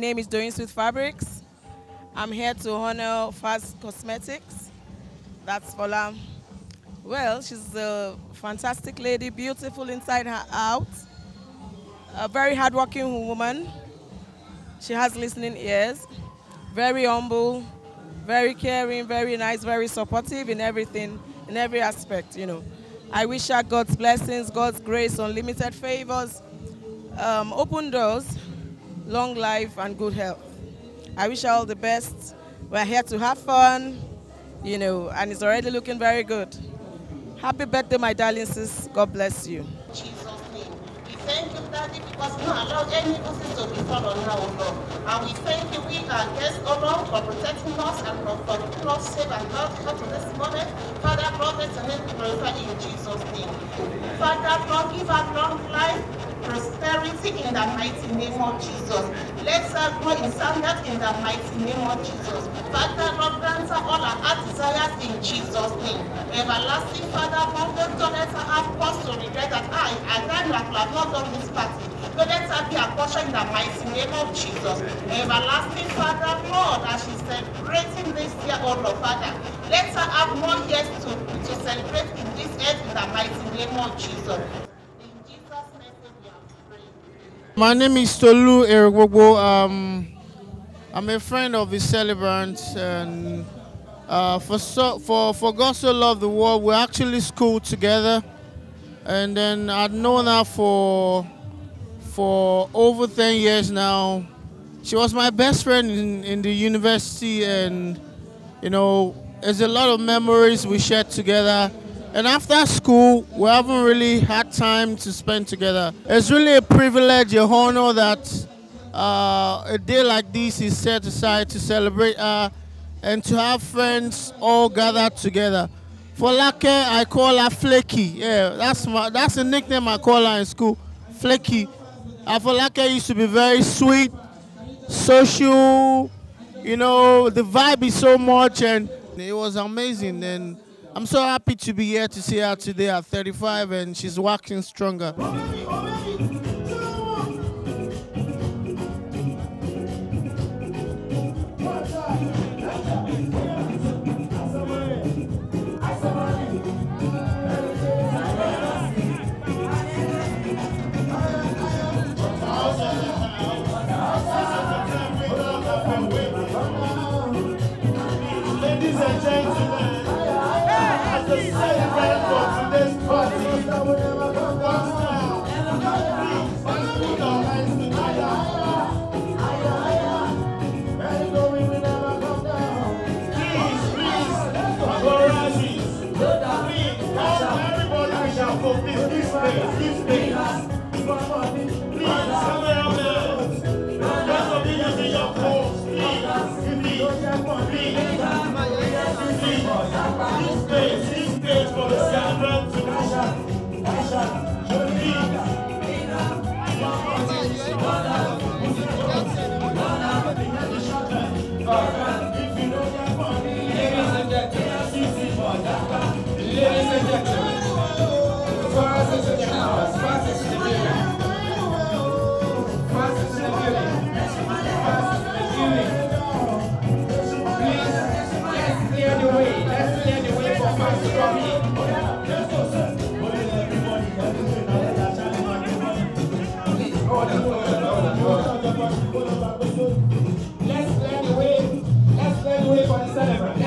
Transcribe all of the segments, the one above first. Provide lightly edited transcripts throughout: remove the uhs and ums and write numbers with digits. name is Doing Sweet Fabrics. I'm here to honor Faz Cosmetics. That's Fola. Well, she's a fantastic lady, beautiful inside her out. A very hardworking woman. She has listening ears. Very humble, very caring, very nice, very supportive in everything, in every aspect, you know. I wish her God's blessings, God's grace, unlimited favors, open doors, long life, and good health. I wish her all the best. We're here to have fun, you know, and it's already looking very good. Happy birthday, my darling sis. God bless you. Jesus' name. We thank you, Daddy, because you don't allow any business to be done on her, O Lord. And we thank you, we are guests, O Lord, for protecting us and for keeping us safe and healthy up to this moment. Father, God, let your name be glorified in Jesus' name. Father, God, give her long life, prosperity in the mighty name of Jesus. Let her grow in standard in the mighty name of Jesus. Father, Lord, grant her all her heart desires in Jesus' name. Everlasting Father, abundant, don't let her have cause to regret that I thank you that you have not done this party. So let her be a portion in the mighty name of Jesus. Everlasting Father, Lord, as she's celebrating this year, O Lord, Father, let her have more years to celebrate in this earth in the mighty name of Jesus. My name is Tolu Eregwogwo. I'm a friend of the celebrants, and for God so loved the world, we're actually schooled together, and then I've known her for over 10 years now. She was my best friend in the university, and you know, there's a lot of memories we shared together. And after school, we haven't really had time to spend together. It's really a privilege, a honor that a day like this is set aside to celebrate her and to have friends all gathered together. Folake, I call her Flaky. Yeah, that's the nickname I call her in school, Flaky. Folake used to be very sweet, social, you know, the vibe is so much, and it was amazing. And I'm so happy to be here to see her today at 35, and she's waxing stronger. Ladies and gentlemen, the celebrant for today's party. Once now, please, let's put our hands together. And though we will never come down. Please, Agorazis, please, everybody, we shall focus this place. Please, somewhere else. Just of you using your phones, please, please, please. For the celebrant to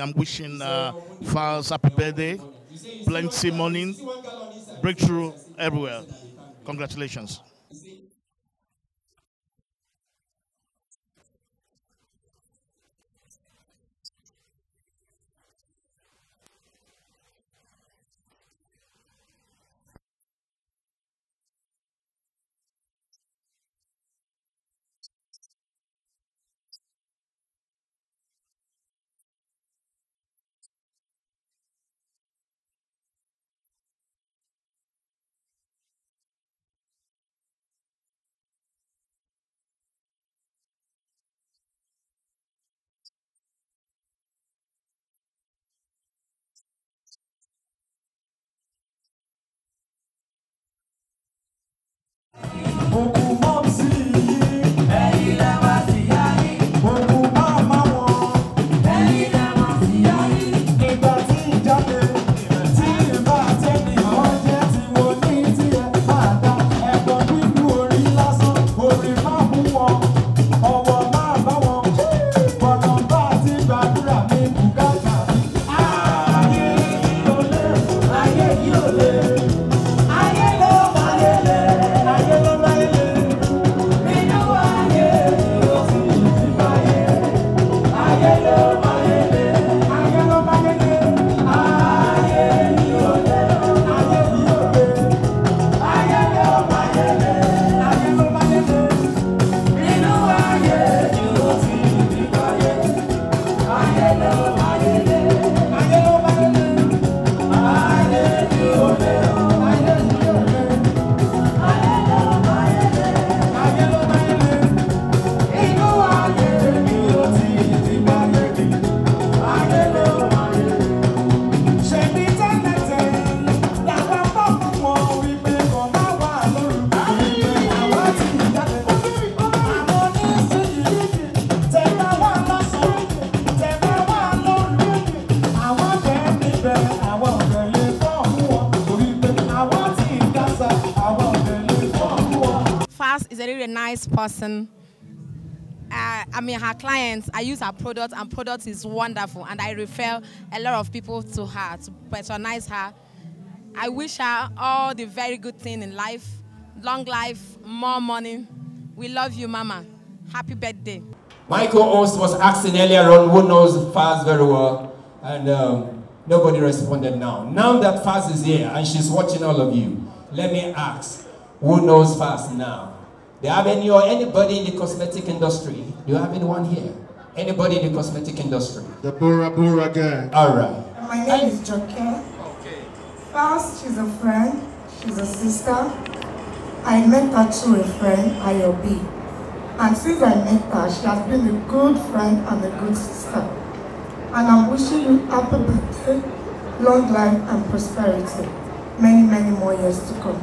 I'm wishing Faz happy birthday, plenty morning, breakthrough everywhere. Congratulations. nice person. I mean, her clients, I use her product, and product is wonderful. And I refer a lot of people to her, to patronize her. I wish her all the very good thing in life, long life, more money. We love you, Mama. Happy birthday. My co-host was asking earlier on who knows Faz very well, and nobody responded now. Now that Faz is here and she's watching all of you, let me ask, who knows Faz now? Do you have any or anybody in the cosmetic industry? Do you have anyone here? Anybody in the cosmetic industry? The Bora Bora girl. All right. My name is Joque. Okay. First, she's a friend. She's a sister. I met her through a friend, IOB. And since I met her, she has been a good friend and a good sister. And I'm wishing you happy birthday, long life and prosperity. Many, many more years to come.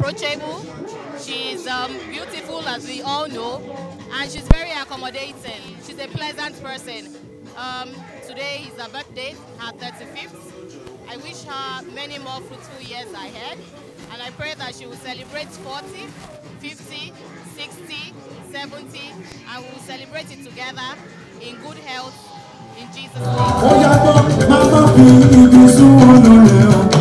Approachable, she's beautiful as we all know, and she's very accommodating. She's a pleasant person. Today is her birthday, her 35th. I wish her many more fruitful years ahead, and I pray that she will celebrate 40, 50, 60, 70, and we'll celebrate it together in good health, in Jesus' name.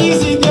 Easy.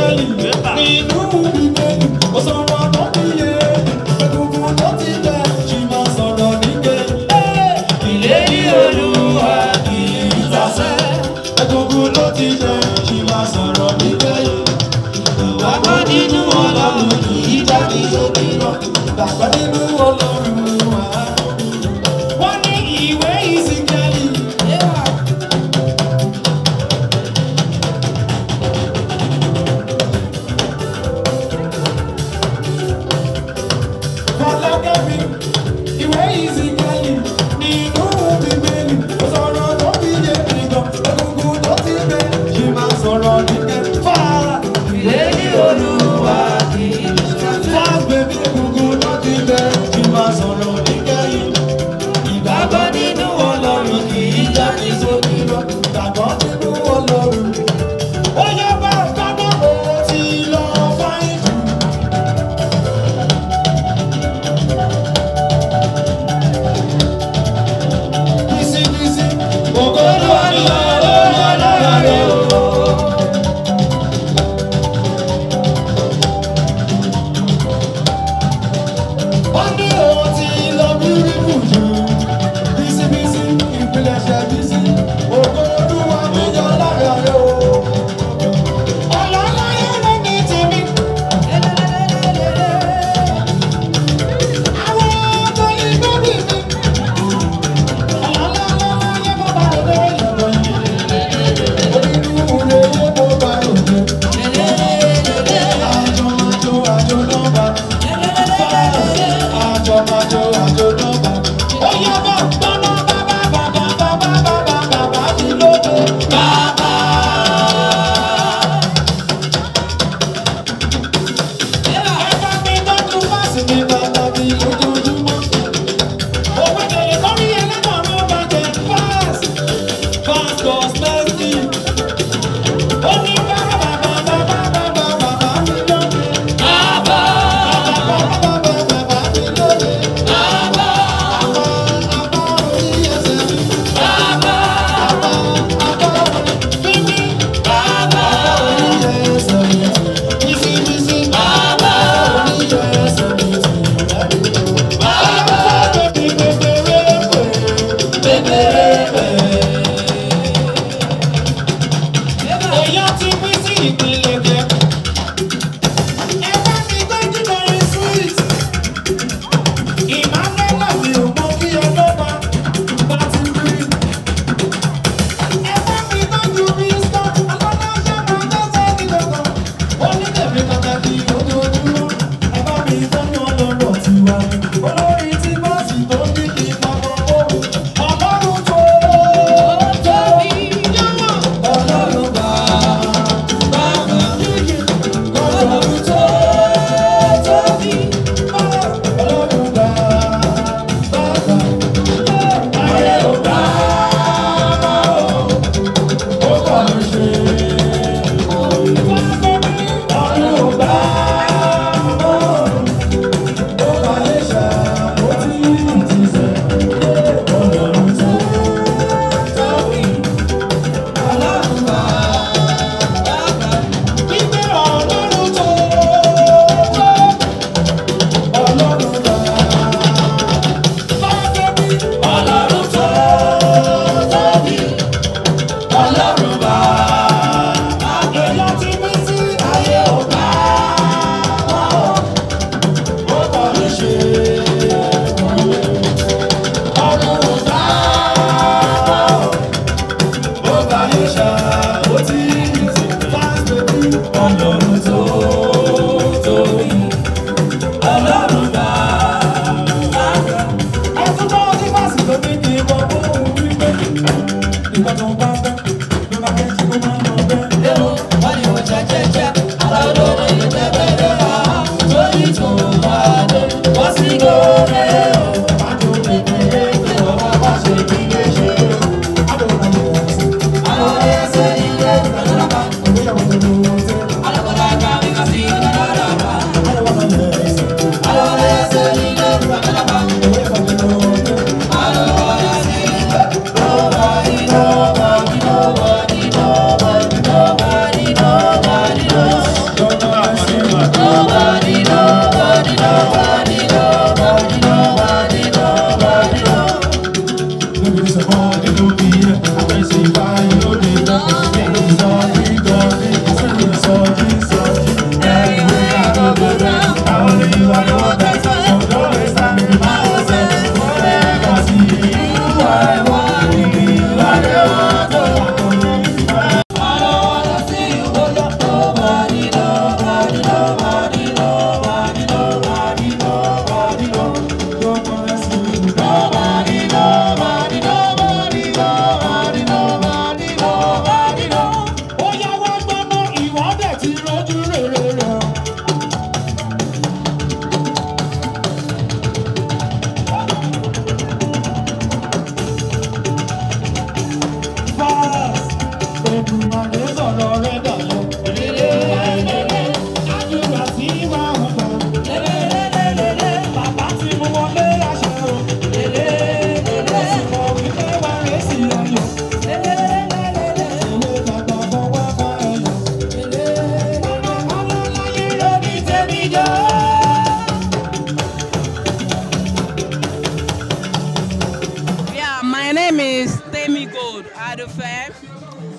name is Temi Gold Adufe.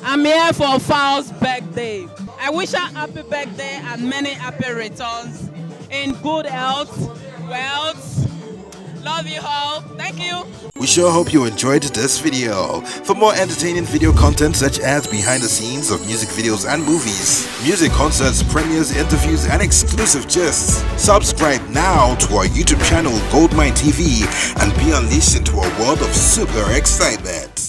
I'm here for Faz's birthday. I wish her happy birthday and many happy returns in good health, wealth. Love you all. Thank you. We sure hope you enjoyed this video. For more entertaining video content such as behind the scenes of music videos and movies, music concerts, premieres, interviews and exclusive gists, subscribe now to our YouTube channel Goldmine TV and be unleashed into a world of super excitement.